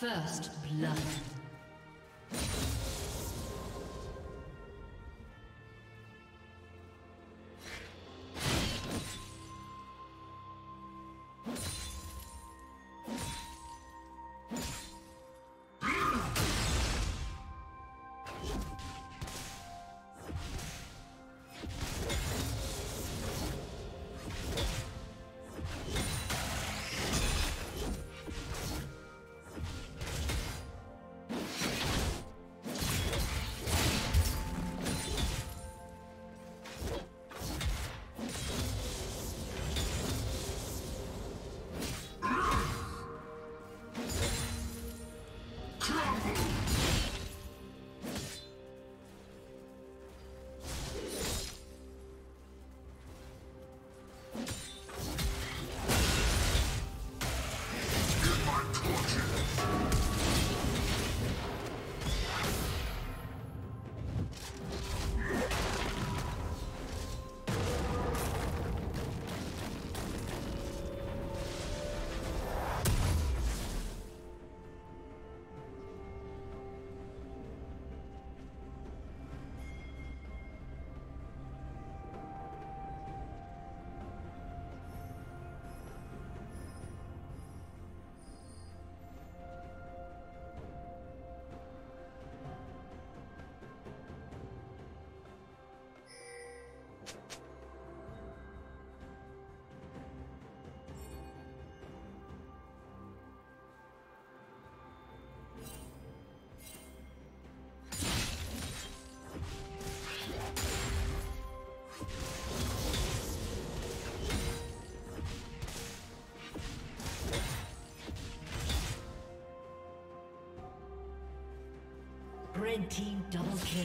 First blood. Red team double kill.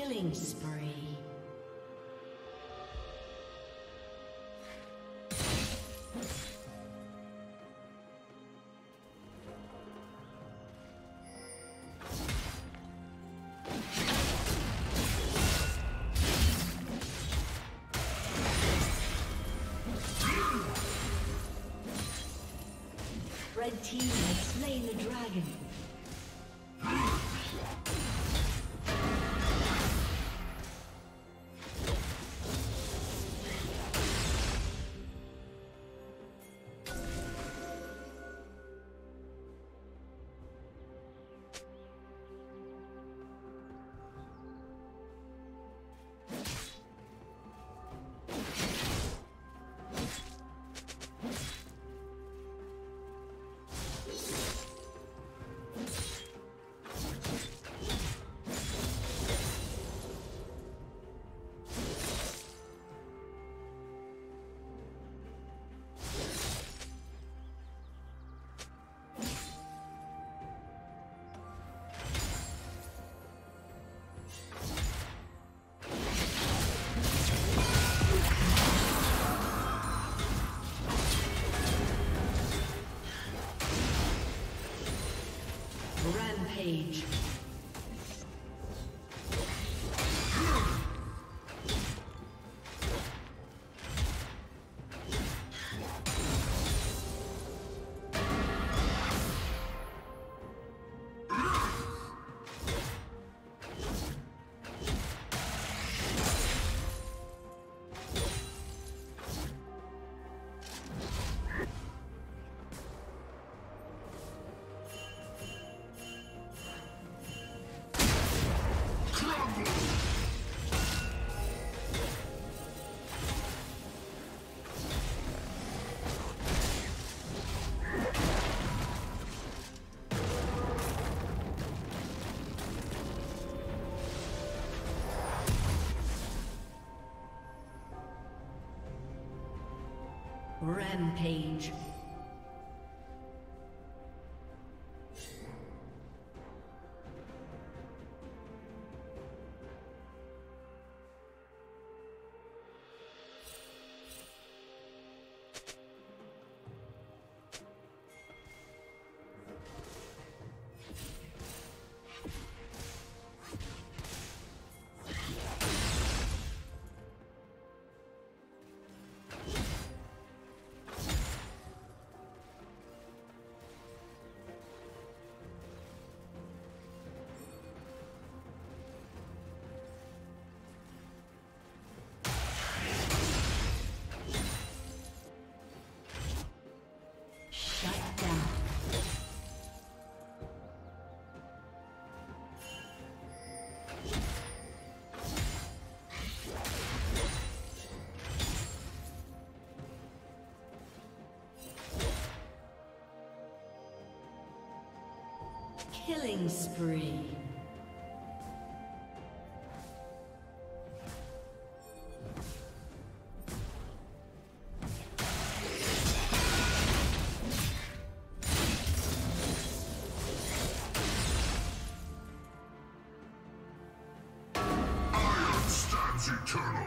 Killing spree. Red team has slain the dragon. Rampage. Rampage. Killing spree. Iron stands eternal.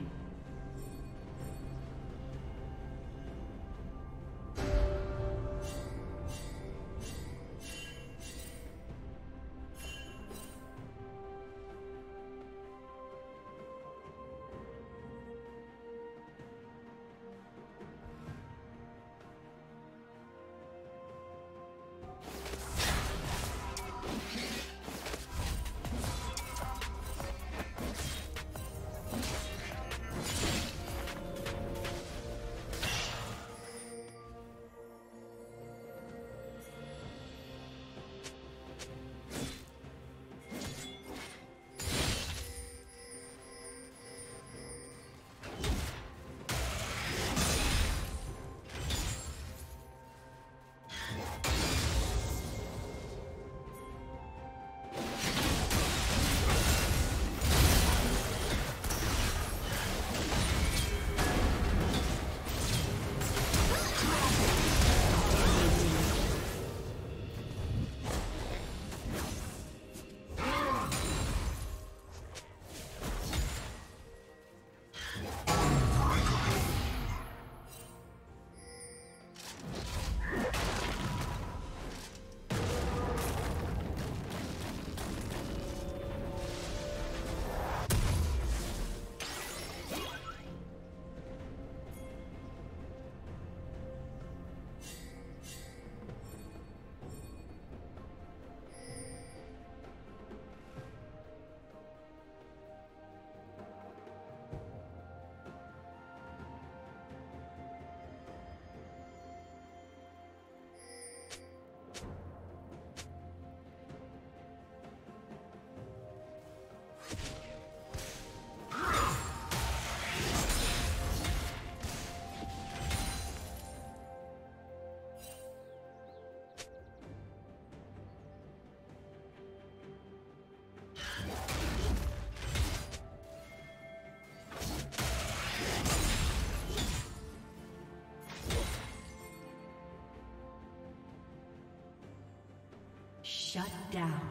Shut down.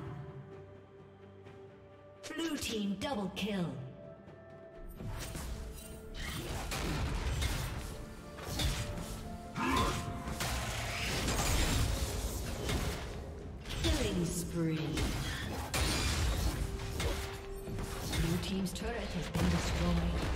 Blue team double kill. Killing spree. Blue team's turret has been destroyed.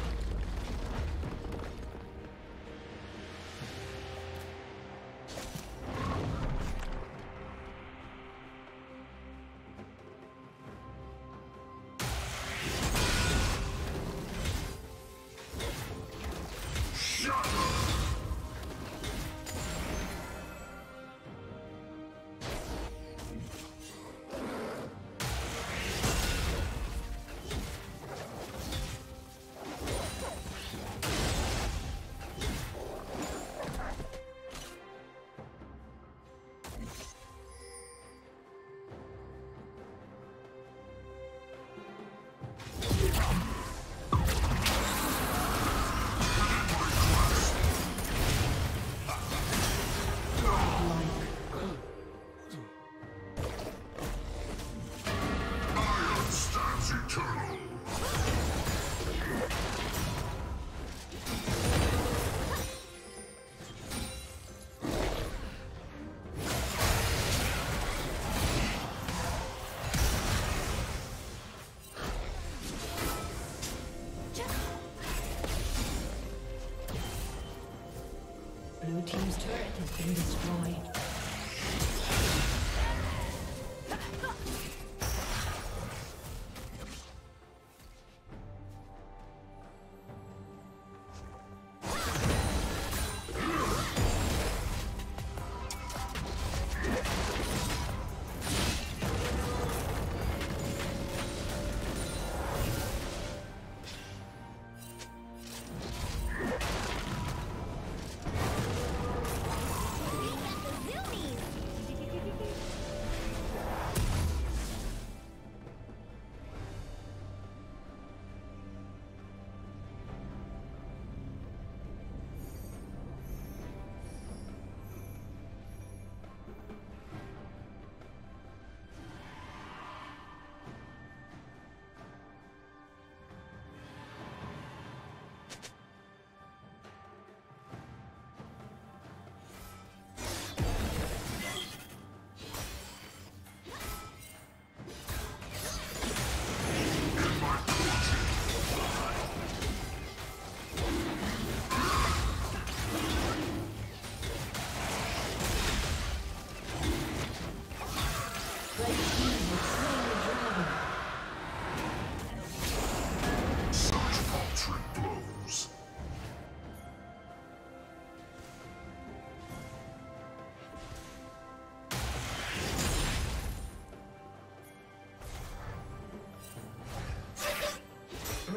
Team's turret has been destroyed.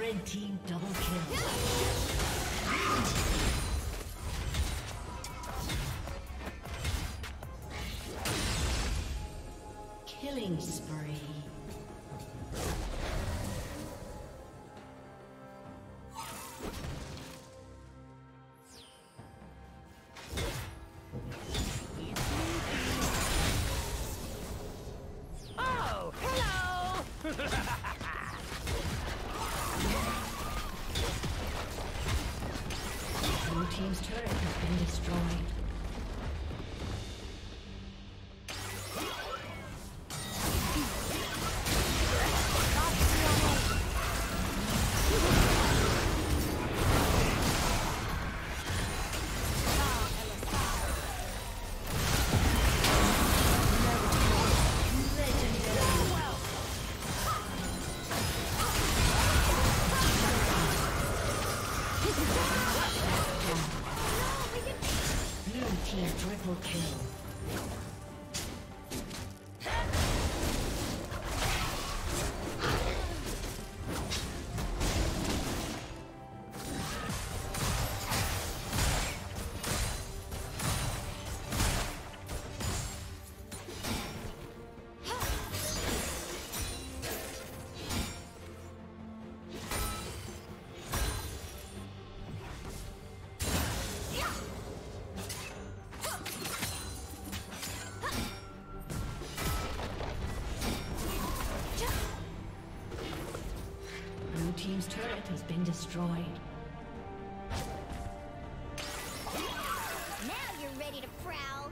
Red team double kill. Killing spree. Team's turret has been destroyed. Now you're ready to prowl.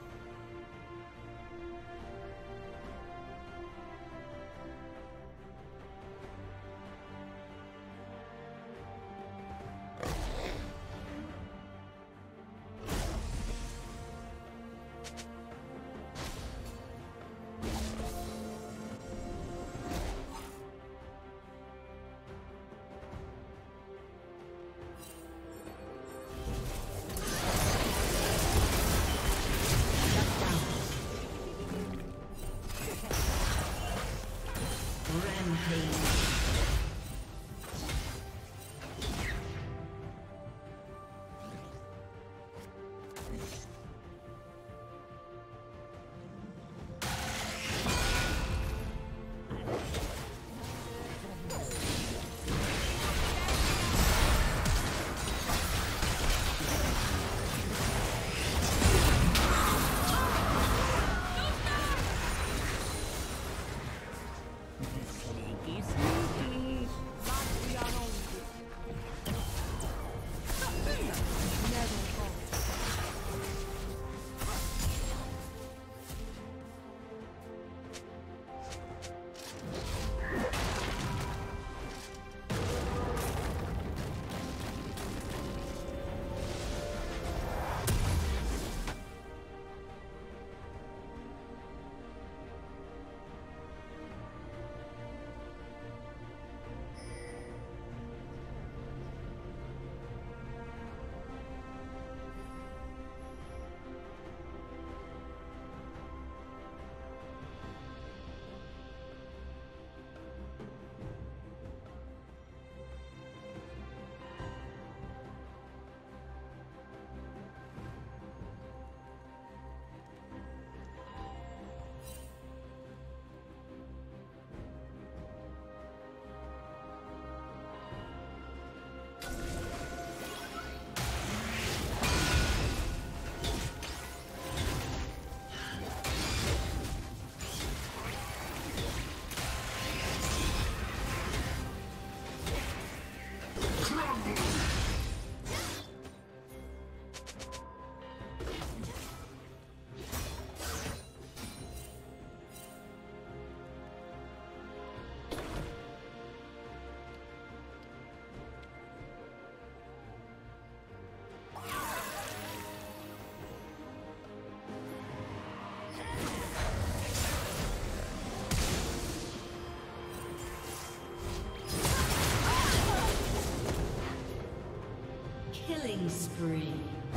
Killing spree.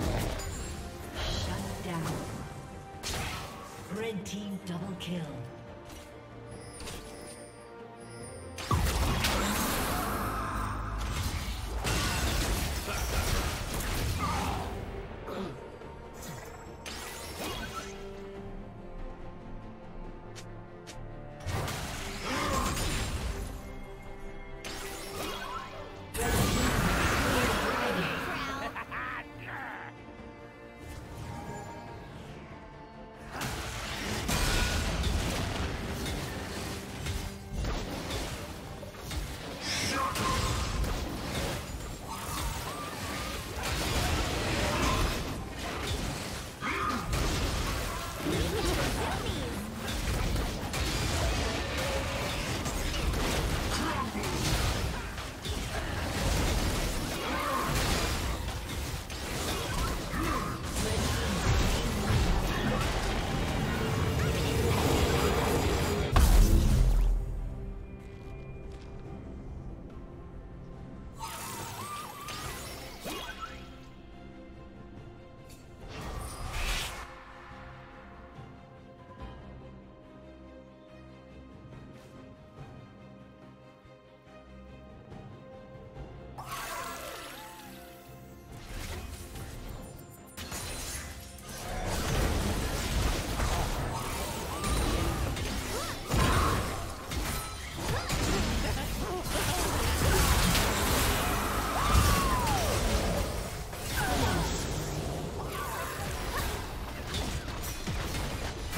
Shut down. Red team double kill.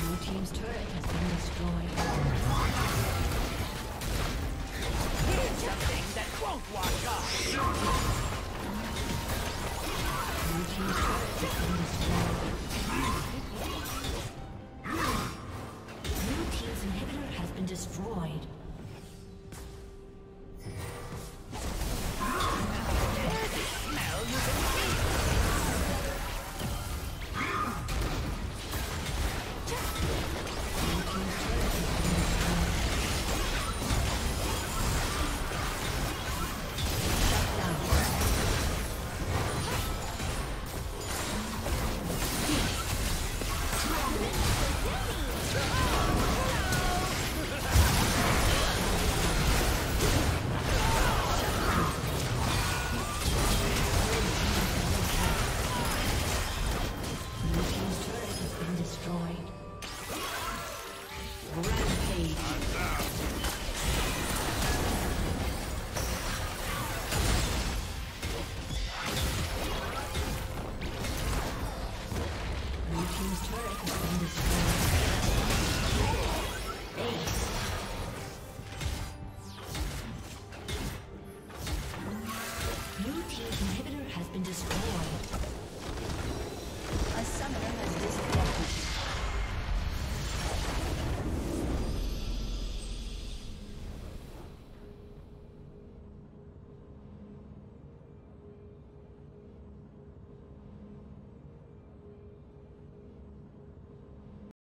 Blue team's turret has been destroyed.